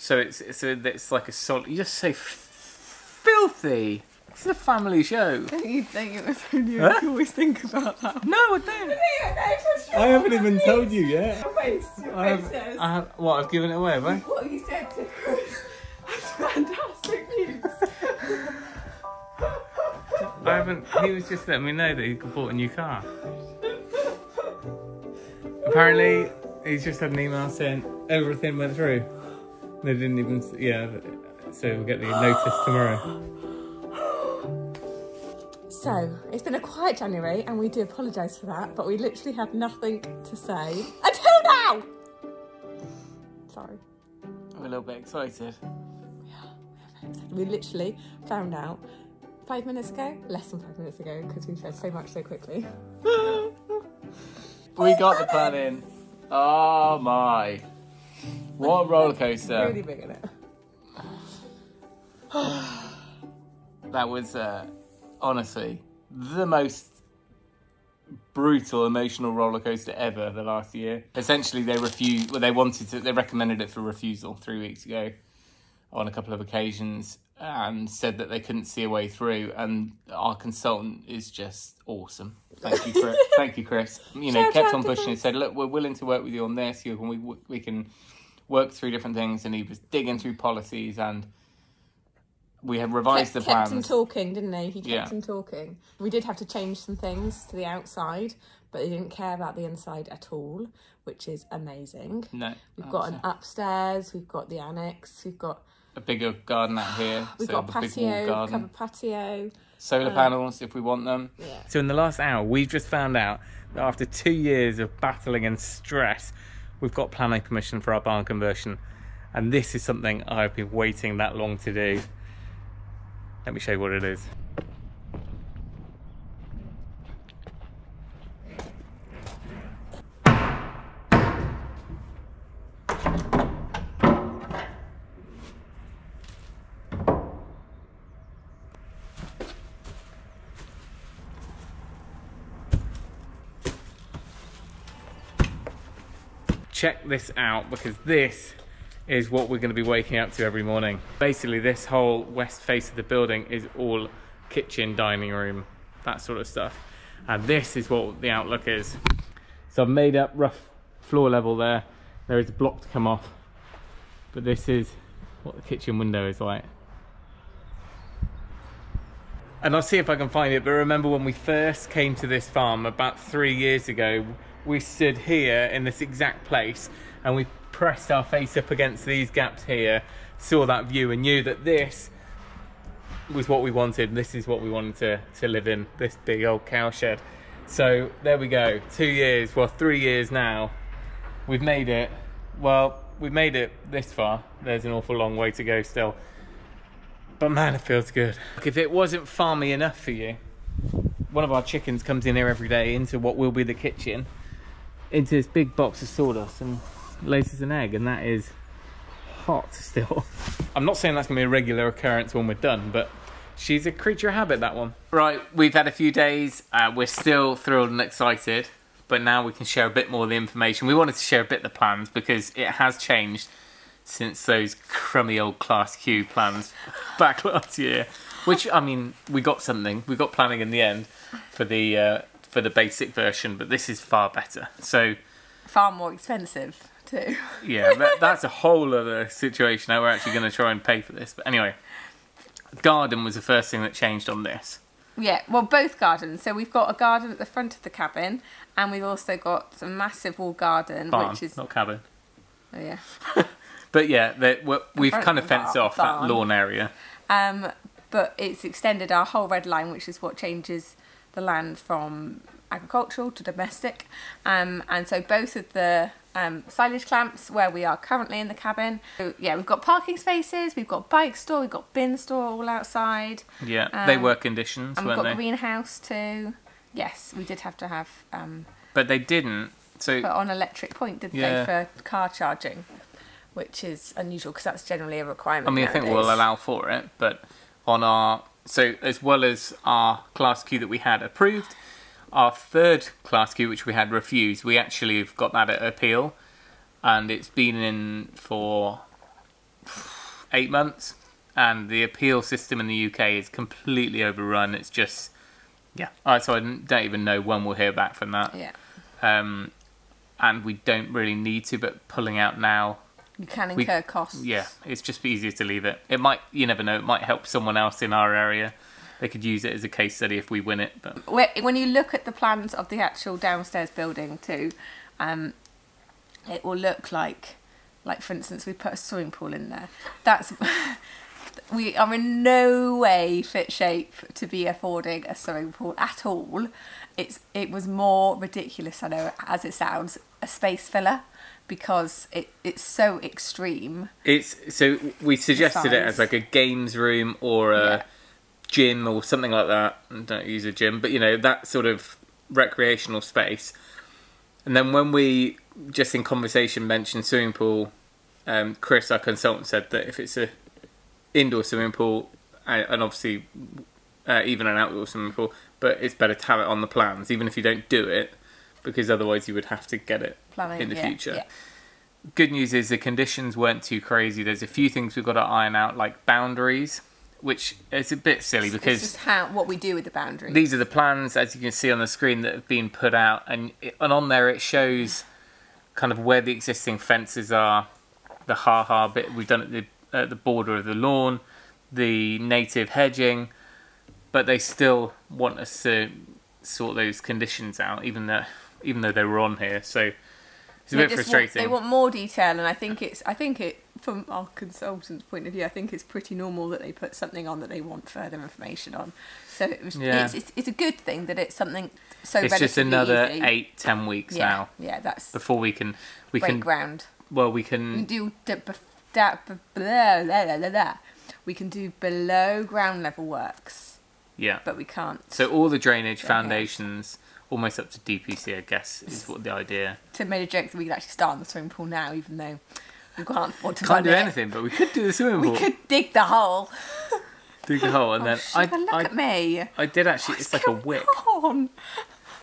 So it's like a solid. You just say filthy. It's a family show. Don't you think it was only you? Huh? You always think about that. No, I don't. I haven't even told you yet. I have, what? I've given it away, have I? What you said to Chris. That's fantastic news. I haven't. He was just letting me know that he bought a new car. Apparently, he's just had an email saying everything went through. They didn't even. Yeah. So we'll get the notice tomorrow. So, it's been a quiet January and we do apologise for that, but we literally have nothing to say until now! Sorry. I'm a little bit excited. We are. We literally found out 5 minutes ago, less than 5 minutes ago, because we said so much so quickly. We got the plan in. Oh my. What a roller coaster. It's really big, isn't it? That was... honestly, the most brutal emotional roller coaster ever the last year. Essentially, they refused. Well, they recommended it for refusal 3 weeks ago on a couple of occasions and said that they couldn't see a way through. And our consultant is just awesome. Thank you, Chris. Thank you, Chris. You know, kept on pushing and said, "Look, we're willing to work with you on this. We can work through different things." And he was digging through policies and. We have revised the plans. He kept him talking, didn't he? He kept him talking. We did have to change some things to the outside, but they didn't care about the inside at all, which is amazing. No. We've got an upstairs, we've got the annex, we've got... a bigger garden out here. We've got a patio, covered patio. Solar panels, if we want them. Yeah. So in the last hour, we've just found out that after 2 years of battling and stress, we've got planning permission for our barn conversion. And this is something I've been waiting that long to do. Let me show you what it is. Check this out, because this is what we're going to be waking up to every morning. Basically, this whole west face of the building is all kitchen, dining room, that sort of stuff. And this is what the outlook is. So I've made up rough floor level there. There is a block to come off, but this is what the kitchen window is like. And I'll see if I can find it, but remember when we first came to this farm about 3 years ago, we stood here in this exact place and we pressed our face up against these gaps here, saw that view and knew that this was what we wanted. This is what we wanted to live in, this big old cow shed. So there we go, 2 years, well 3 years now, we've made it. Well, we've made it this far. There's an awful long way to go still, but man, it feels good. Look, if it wasn't farmy enough for you, one of our chickens comes in here every day into what will be the kitchen, into this big box of sawdust and lays us an egg, and that is hot still. I'm not saying that's gonna be a regular occurrence when we're done, but she's a creature of habit, that one. Right, we've had a few days, we're still thrilled and excited, but now we can share a bit more of the information. We wanted to share a bit of the plans because it has changed since those crummy old Class Q plans back last year, which, I mean, we got something, we got planning in the end for the basic version, but this is far better. So far more expensive too. Yeah, that's a whole other situation. Now we're actually going to try and pay for this. But anyway, garden was the first thing that changed on this. Yeah, well, both gardens. So we've got a garden at the front of the cabin, and we've also got a massive wall garden, barn, which is not cabin. Oh yeah. But yeah, we've kind of fenced off that lawn area. But it's extended our whole red line, which is what changes the land from agricultural to domestic, and so both of the silage clamps where we are currently in the cabin. So yeah, we've got parking spaces, we've got bike store, we've got bin store all outside. Yeah, they were conditions, and we've got greenhouse too. Yes, we did have to have. But they didn't. So put on electric point, didn't they, for car charging, which is unusual because that's generally a requirement. I mean, nowadays. I think we'll allow for it, but on our so as well as our Class Q that we had approved. Our third Class Q, which we had refused, we actually have got that at appeal, and it's been in for 8 months, and the appeal system in the UK is completely overrun. It's just, yeah. So I don't even know when we'll hear back from that. Yeah. And we don't really need to, but pulling out now, you can incur costs. Yeah, it's just easier to leave it. It might, you never know, it might help someone else in our area. They could use it as a case study if we win it. But when you look at the plans of the actual downstairs building too, it will look like for instance, we put a swimming pool in there. That's we are in no way fit shape to be affording a swimming pool at all. It was more ridiculous, I know, as it sounds, a space filler, because it's so extreme. So we suggested it as like a games room or a gym or something like that. I don't use a gym, but you know, that sort of recreational space. And then when we just in conversation mentioned swimming pool, Chris, our consultant, said that if it's a indoor swimming pool, and obviously even an outdoor swimming pool, but it's better to have it on the plans, even if you don't do it, because otherwise you would have to get it planning in the future. Yeah. Good news is the conditions weren't too crazy. There's a few things we've got to iron out, like boundaries, which is a bit silly because it's just what we do with the boundaries. These are the plans, as you can see on the screen, that have been put out, and on there it shows kind of where the existing fences are, the ha-ha bit we've done at the border of the lawn, the native hedging, but they still want us to sort those conditions out, even though they were on here. So it's a bit frustrating. They want more detail, and I think from our consultant's point of view, I think it's pretty normal that they put something on that they want further information on. So it's a good thing that it's something so. It's just another easy. 8-10 weeks now. Yeah, that's before we can break ground. Well, we can do below ground level works. Yeah, but we can't. So all the drainage, foundations, almost up to DPC, I guess, is what the idea. Tim made a joke that we could actually start on the swimming pool now, even though we can't do anything, but we could do the swimming pool. We could dig the hole. Dig the hole, and then I did actually. It's like a wick.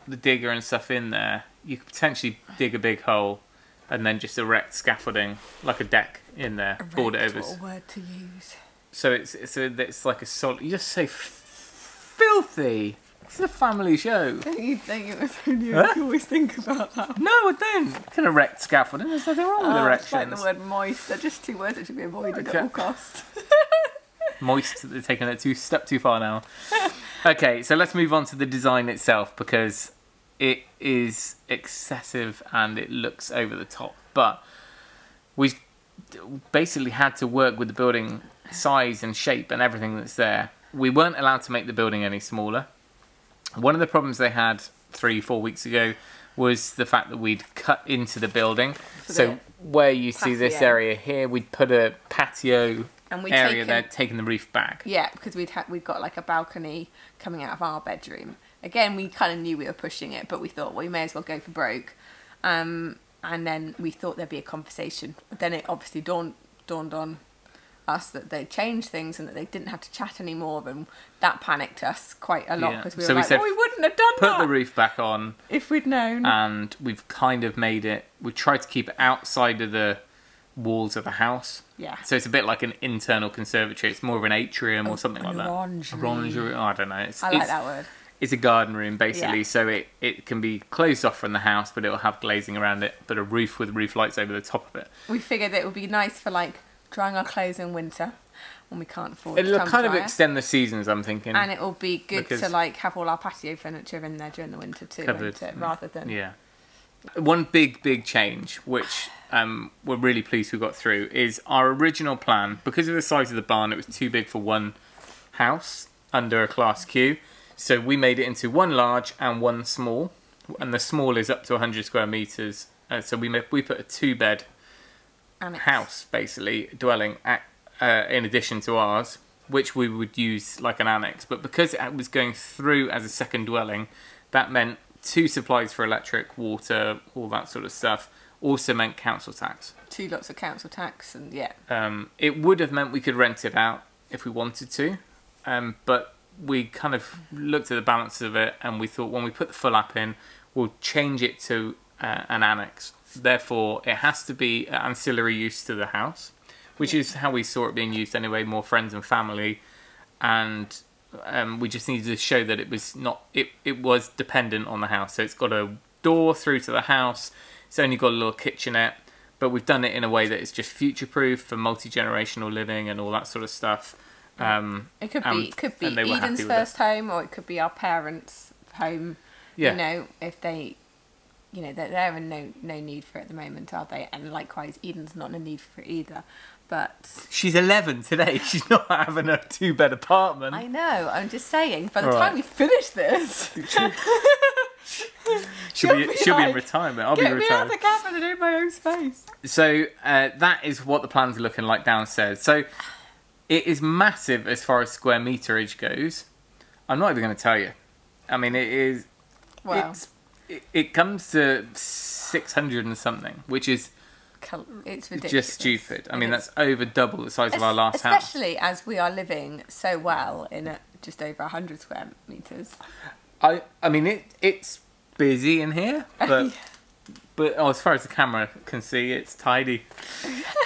The digger and stuff in there. You could potentially dig a big hole, and then just erect scaffolding like a deck in there. Board it over. What a word to use. So it's like a solid. You just say. Filthy. It's a family show. Don't you think it was so new? Huh? You always think about that. No, I don't. You can erect scaffolding. There's nothing wrong with erections. It's like the word moist. They're just two words that should be avoided at all costs. Moist, they're taking it a step too far now. Okay, so let's move on to the design itself, because it is excessive and it looks over the top. But we basically had to work with the building size and shape and everything that's there. We weren't allowed to make the building any smaller. One of the problems they had 3-4 weeks ago was the fact that we'd cut into the building. So where you see this area here, we'd put a patio area there, taking the roof back. Yeah, because we'd got like a balcony coming out of our bedroom. Again, we kind of knew we were pushing it, but we thought, well, we may as well go for broke. And then we thought there'd be a conversation. But then it obviously dawned on us that they changed things and that they didn't have to chat anymore, and that panicked us quite a lot, because we were like, oh, we wouldn't have done that. Put the roof back on if we'd known. And we've kind of made it. We tried to keep it outside of the walls of the house. Yeah. So it's a bit like an internal conservatory. It's more of an atrium or something like that. Orangery. I don't know. I like that word. It's a garden room basically, so it can be closed off from the house, but it will have glazing around it, but a roof with roof lights over the top of it. We figured it would be nice for like drying our clothes in winter when we can't afford. It'll kind of extend the seasons, I'm thinking, and it will be good to like have all our patio furniture in there during the winter too, rather than One big change, which we're really pleased we got through, is our original plan. Because of the size of the barn, it was too big for one house under a Class Q, so we made it into one large and one small, and the small is up to 100 square meters. So we put a 2-bed. House, basically, dwelling in addition to ours, which we would use like an annex. But because it was going through as a second dwelling, that meant 2 supplies for electric, water, all that sort of stuff. Also meant council tax. 2 lots of council tax, and it would have meant we could rent it out if we wanted to, but we kind of looked at the balance of it, and we thought when we put the full app in, we'll change it to an annex. Therefore, it has to be ancillary use to the house, which is how we saw it being used anyway, more friends and family, and we just needed to show that it was not, it was dependent on the house. So it's got a door through to the house, it's only got a little kitchenette, but we've done it in a way that it's just future-proof for multi-generational living and all that sort of stuff. It could be, Eden's first home, or it could be our parents' home. Yeah. You know, if they, you know, they're in no need for it at the moment, are they? And likewise, Eden's not in a need for it either. But she's 11 today. She's not having a two-bed apartment. I know. I'm just saying. By the time we finish this, she'll be in retirement. I'll be retired. Get me out of the cabin and in my own space. So that is what the plans are looking like downstairs. So it is massive as far as square meterage goes. I'm not even going to tell you. I mean, it is. Wow. It comes to 600 and something, which is. It's ridiculous. Just stupid. I mean, that's over double the size of our last house. Especially as we are living so well in a, just over 100 square metres. I mean, it's busy in here, but oh, as far as the camera can see, it's tidy.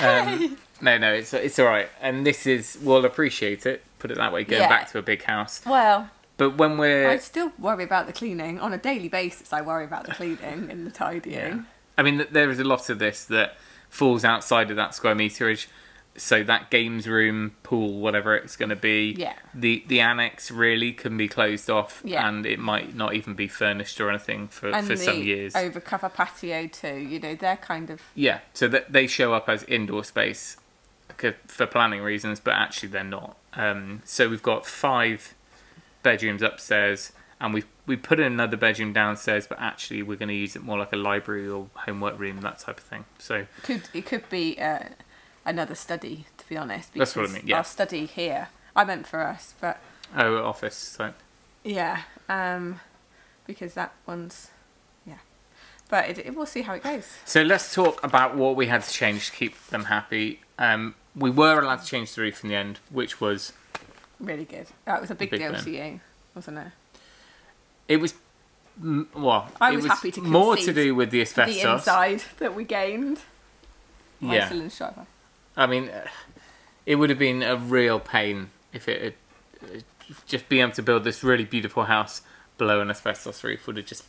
No, it's all right. And this is, we'll appreciate it, put it that way, going back to a big house. Well. But when we're... I still worry about the cleaning. On a daily basis, I worry about the cleaning and the tidying. Yeah. I mean, there is a lot of this that falls outside of that square meterage. So that games room, pool, whatever it's going to be, the annex really can be closed off, and it might not even be furnished or anything for some years. And the overcover patio too, you know, they're kind of... Yeah, so that they show up as indoor space for planning reasons, but actually they're not. So we've got 5 bedrooms upstairs, and we put in another bedroom downstairs, but actually we're going to use it more like a library or homework room, that type of thing. So it could be another study, to be honest. That's what I mean. Yeah, our study here. I meant for us, but office. So yeah, because that one's but we'll see how it goes. So let's talk about what we had to change to keep them happy. We were allowed to change the roof in the end, which was. Really good. That was a big deal to you, wasn't it? It was, well, I was happy to concede more to do with the asbestos. The inside that we gained. Yeah. I mean, it would have been a real pain if it had just being able to build this really beautiful house below an asbestos roof would have just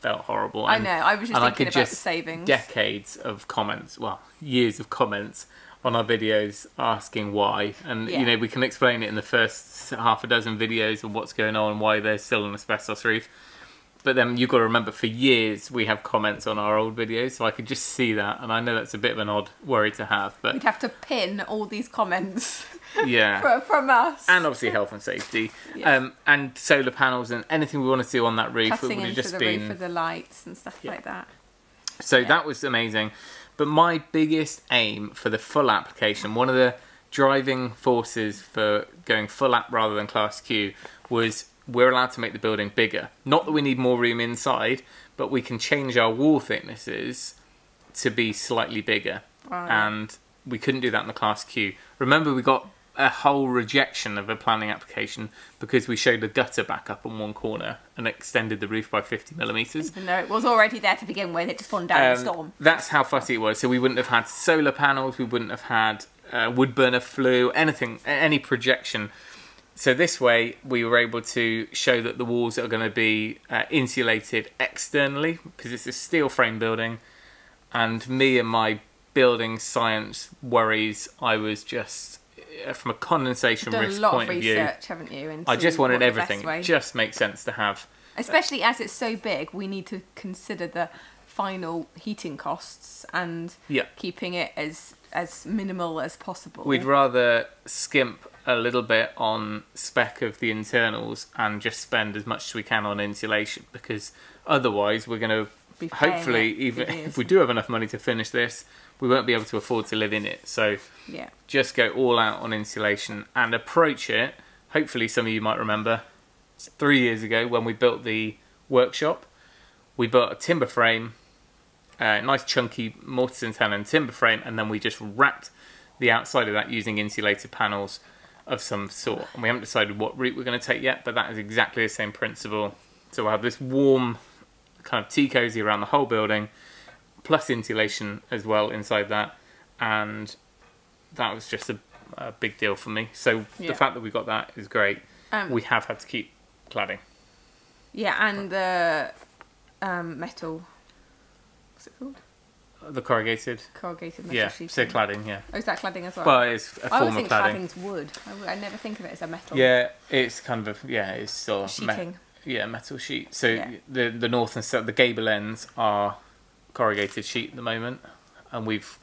felt horrible. And, I know. I was just thinking about the savings. Decades of comments, well, years of comments on our videos asking why, and you know, we can explain it in the first half a dozen videos of what's going on and why there's still an asbestos roof, but then you've got to remember for years we have comments on our old videos, so I could just see that, and I know that's a bit of an odd worry to have, but we'd have to pin all these comments from us, and obviously health and safety and solar panels and anything we want to do on that roof. Cutting it would have just been roof for the lights and stuff like that, so that was amazing. But my biggest aim for the full application, one of the driving forces for going full app rather than Class Q, was we're allowed to make the building bigger. Not that we need more room inside, but we can change our wall thicknesses to be slightly bigger. Right. And we couldn't do that in the Class Q. Remember, we got a whole rejection of a planning application because we showed a gutter back up on one corner and extended the roof by 50mm. Even though it was already there to begin with, it just went down the storm. That's how fussy it was. So we wouldn't have had solar panels, we wouldn't have had wood burner flue, anything, any projection. So this way we were able to show that the walls are going to be insulated externally because it's a steel frame building, and me and my building science worries, I was just... From a condensation risk point of view, you've done a lot of research, haven't you? I just wanted everything. It just makes sense to have. Especially as it's so big, we need to consider the final heating costs and keeping it as minimal as possible. We'd rather skimp a little bit on spec of the internals and just spend as much as we can on insulation, because otherwise we're going to hopefully, even if we do have enough money to finish this, we won't be able to afford to live in it. So just go all out on insulation and approach it. Hopefully some of you might remember 3 years ago when we built the workshop, we built a timber frame, a nice chunky mortise and tenon timber frame, and then we just wrapped the outside of that using insulated panels of some sort. And we haven't decided what route we're going to take yet, but that is exactly the same principle. So we'll have this warm kind of tea cozy around the whole building, plus insulation as well inside that, and that was just a big deal for me. So the fact that we got that is great. We have had to keep cladding. Yeah, and the metal. What's it called? The corrugated. Corrugated metal sheeting. So cladding, yeah. Oh, is that cladding as well? Well, it's a form of cladding. I always think cladding's wood. I never think of it as a metal. Yeah, it's kind of it's still sheeting. Metal sheet. So the north and south, the gable ends are corrugated sheet at the moment, and we've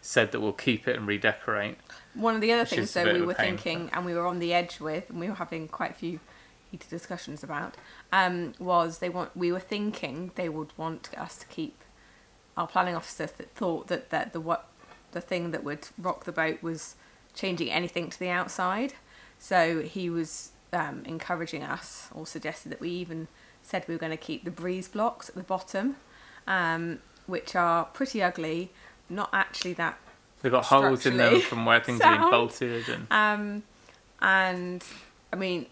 said that we'll keep it and redecorate. One of the other things though we were thinking, and we were on the edge with, and we were having quite a few heated discussions about, was we were thinking they would want us to keep our planning officer that thought that the thing that would rock the boat was changing anything to the outside. So he was encouraging us, or suggested that we even said we were going to keep the breeze blocks at the bottom, which are pretty ugly, not actually that. They've got holes in them from where things have been bolted, and I mean,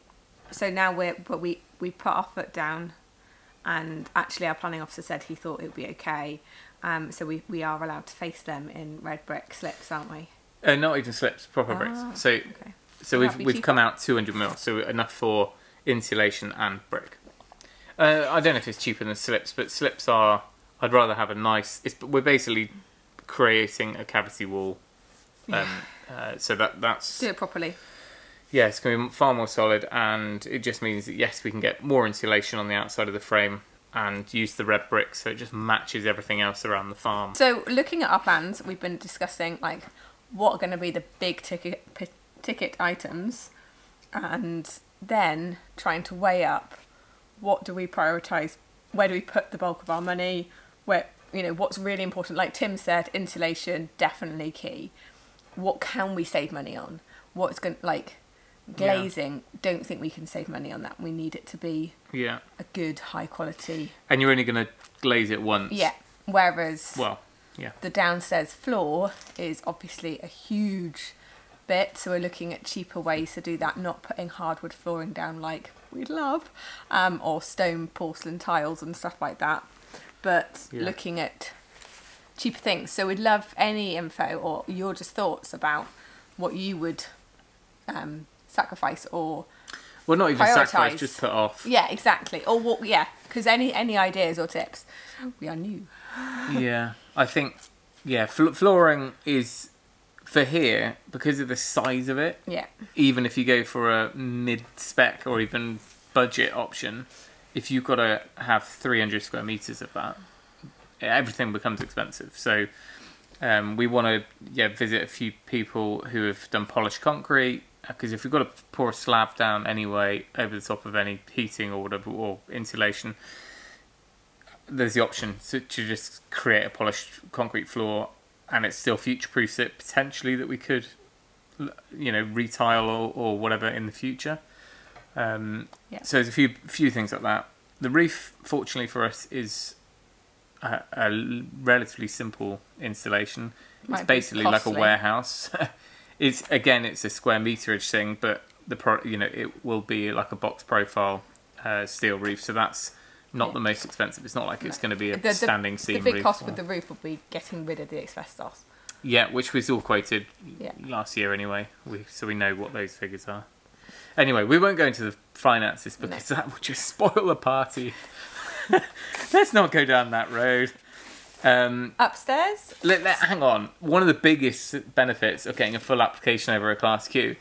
so now we put our foot down, and actually our planning officer said he thought it would be okay, so we are allowed to face them in red brick slips, aren't we? Not even slips, proper bricks. So okay. So we've come out 200 mil, so enough for insulation and brick. I don't know if it's cheaper than slips, but slips are. I'd rather have a nice. We're basically creating a cavity wall, so that's do it properly. Yeah, it's going to be far more solid, and it just means that yes, we can get more insulation on the outside of the frame and use the red brick, so it just matches everything else around the farm. So looking at our plans, we've been discussing like what are going to be the big ticket items, and then trying to weigh up what do we prioritise, where do we put the bulk of our money, where, you know, what's really important. Like Tim said, insulation definitely key. What can we save money on? What's going, like glazing, don't think we can save money on that. We need it to be a good high quality, and you're only going to glaze it once, whereas the downstairs floor is obviously a huge bit, so we're looking at cheaper ways to do that, not putting hardwood flooring down like we'd love, or stone porcelain tiles and stuff like that, but looking at cheaper things. So we'd love any info or your just thoughts about what you would sacrifice or not even prioritise. Sacrifice, just put off. Yeah, exactly. Or what? Yeah, because any ideas or tips, we are new. I think flooring is. For here, because of the size of it, even if you go for a mid-spec or even budget option, if you've got to have 300 square metres of that, everything becomes expensive. So we want to visit a few people who have done polished concrete, because if we've got to pour a slab down anyway over the top of any heating or whatever, or insulation, there's the option to just create a polished concrete floor. And it still future-proofs it, potentially, that we could, you know, retile or whatever in the future. So there's a few things like that. The roof, fortunately for us, is a relatively simple installation. It's basically like a warehouse. It's a square meterage thing, but it will be like a box profile steel roof. So that's not the most expensive. It's not like it's going to be a standing seam roof. The big cost with the roof will be getting rid of the asbestos. Yeah, which was all quoted last year anyway, so we know what those figures are. Anyway, we won't go into the finances because that will just spoil the party. Let's not go down that road. Upstairs? Hang on. One of the biggest benefits of getting a full application over a Class Q,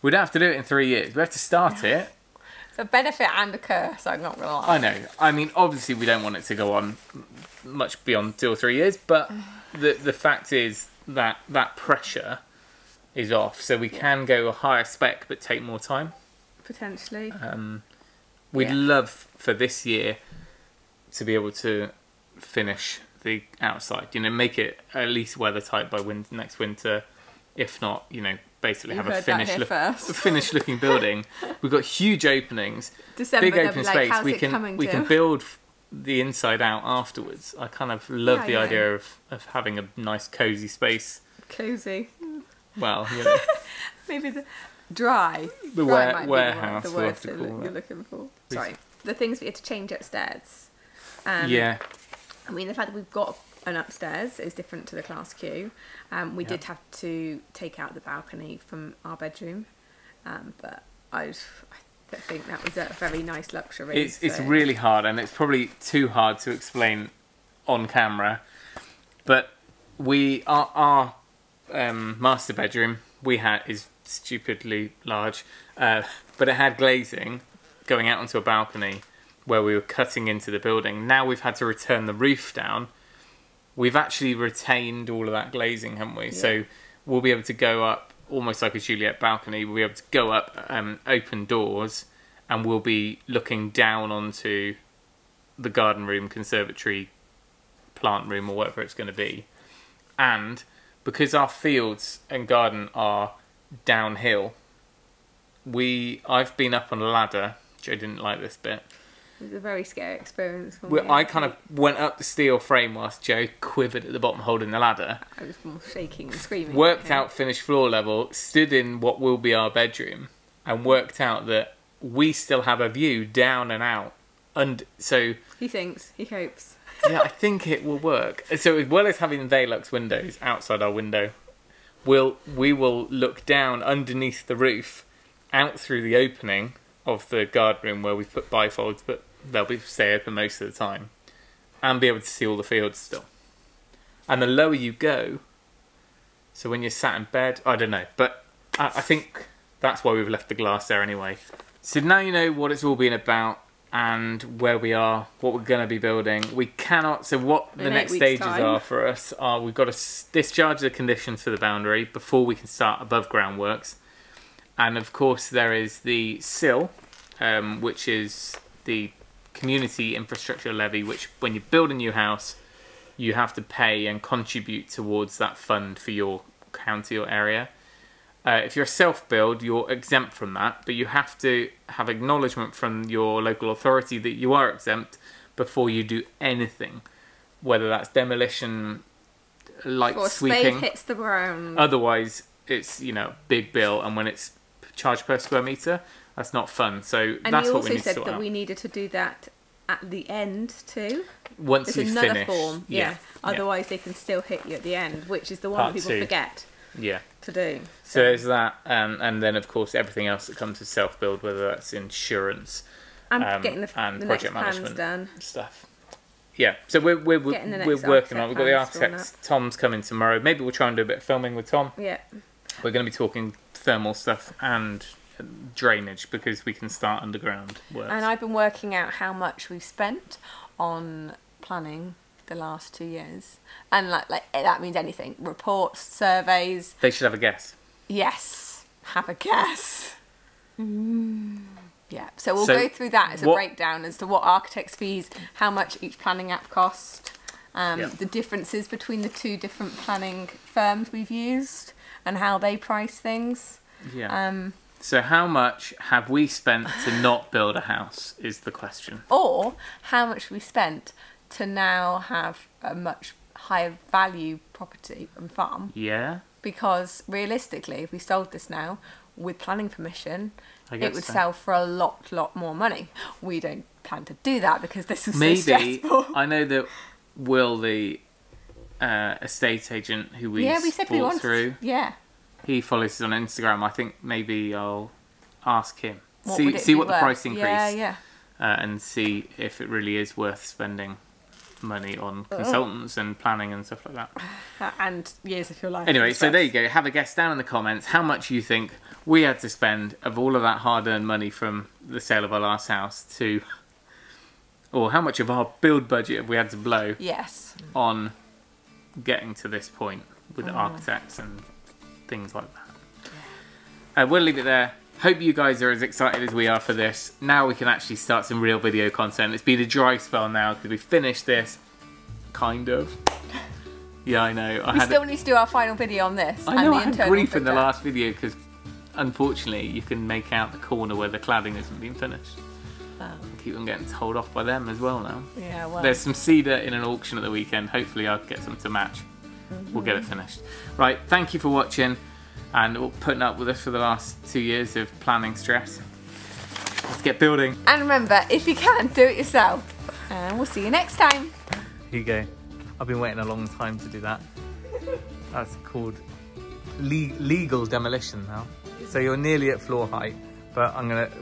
we don't have to do it in 3 years. We have to start it. It's a benefit and a curse, I'm not going to lie. I know. I mean, obviously we don't want it to go on much beyond 2 or 3 years, but the fact is that that pressure is off. So we can go a higher spec but take more time. Potentially. We'd love for this year to be able to finish the outside. You know, make it at least weather tight by next winter, if not, you know, basically have a finished looking building. We've got huge openings, big open space. Like, we can build the inside out afterwards. I kind of love the idea of having a nice cozy space. Cozy. Well, you know. Maybe the warehouse. The word you're looking for. Sorry, the things we had to change upstairs. I mean, the fact that we've got and upstairs is different to the Class Q. We did have to take out the balcony from our bedroom, but I think that was a very nice luxury. It's really hard, and it's probably too hard to explain on camera, but our master bedroom is stupidly large, but it had glazing going out onto a balcony where we were cutting into the building. Now we've had to return the roof down. We've actually retained all of that glazing, haven't we? Yeah. So we'll be able to go up almost like a Juliet balcony. We'll be able to go up open doors, and we'll be looking down onto the garden room, conservatory, plant room, or whatever it's going to be. And because our fields and garden are downhill, I've been up on a ladder. Joe didn't like this bit. It was a very scary experience for me. I kind of went up the steel frame whilst Joe quivered at the bottom holding the ladder. I was more shaking and screaming. Worked out finished floor level, stood in what will be our bedroom, and worked out that we still have a view down and out. And so he thinks, he hopes. Yeah, I think it will work. So as well as having Velux windows outside our window, we will look down underneath the roof, out through the opening of the guard room where we've put bifolds, but they'll stay open most of the time, and be able to see all the fields still. And the lower you go, so when you're sat in bed, I don't know, but I think that's why we've left the glass there anyway. So now you know what it's all been about and where we are, what we're going to be building. We cannot, so what the next stages are for us are, we've got to discharge the conditions for the boundary before we can start above ground works. And of course there is the SIL, which is the community infrastructure levy, which when you build a new house, you have to pay and contribute towards that fund for your county or area. If you're a self-build, you're exempt from that, but you have to have acknowledgement from your local authority that you are exempt before you do anything, whether that's demolition, light sweeping. Spade hits the ground. Otherwise, it's, you know, big bill, and when it's charged per square metre, that's not fun. So and that's what we need to sort out. And you also said that we needed to do that at the end too. Once you've finished. There's another form, yeah. Otherwise they can still hit you at the end, which is the one that people forget to do. So there's that, and then of course everything else that comes with self-build, whether that's insurance and, getting the project management done. Stuff. Yeah, so we're working on it. We've got the architects. Tom's coming tomorrow. Maybe we'll try and do a bit of filming with Tom. Yeah. We're going to be talking thermal stuff and drainage, because we can start underground work. And I've been working out how much we've spent on planning the last 2 years. And like that means anything. Reports, surveys. They should have a guess. Yes. Have a guess. Yeah. So we'll go through that as a breakdown as to what architects' fees, how much each planning app costs, the differences between the two different planning firms we've used, and how they price things. Yeah. So how much have we spent to not build a house is the question. Or how much we spent to now have a much higher value property and farm. Yeah. Because realistically, if we sold this now with planning permission, it would sell for a lot more money. We don't plan to do that because this is so stressful. I know that Will, the estate agent who we said we wanted through, he follows us on Instagram. I think maybe I'll ask him, see what the price increase, and see if it really is worth spending money on consultants and planning and stuff like that, and years of your life. Anyway, so there you go. Have a guess down in the comments how much you think we had to spend of all of that hard-earned money from the sale of our last house to, or how much of our build budget have we had to blow on getting to this point with architects and things like that. We'll leave it there. Hope you guys are as excited as we are for this. Now we can actually start some real video content. It's been a dry spell now because we finished this, kind of. Yeah, I know. We still need to do our final video on this. I know, and the internal brief in the last video because unfortunately you can make out the corner where the cladding isn't being finished. I keep on getting told off by them as well now. Yeah, well. There's some cedar in an auction at the weekend. Hopefully I'll get some to match. We'll get it finished. Right, thank you for watching and putting up with us for the last 2 years of planning stress. Let's get building. And remember, if you can, do it yourself. And we'll see you next time. Here you go. I've been waiting a long time to do that. That's called legal demolition now. So you're nearly at floor height, but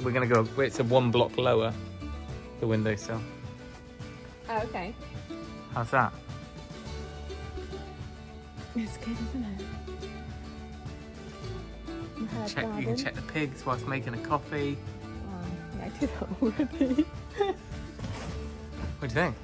we're gonna go. It's a one block lower, the windowsill. Oh, okay. How's that? It's good, isn't it? You can check the pigs whilst making a coffee. Oh, yeah, I did that already. What do you think?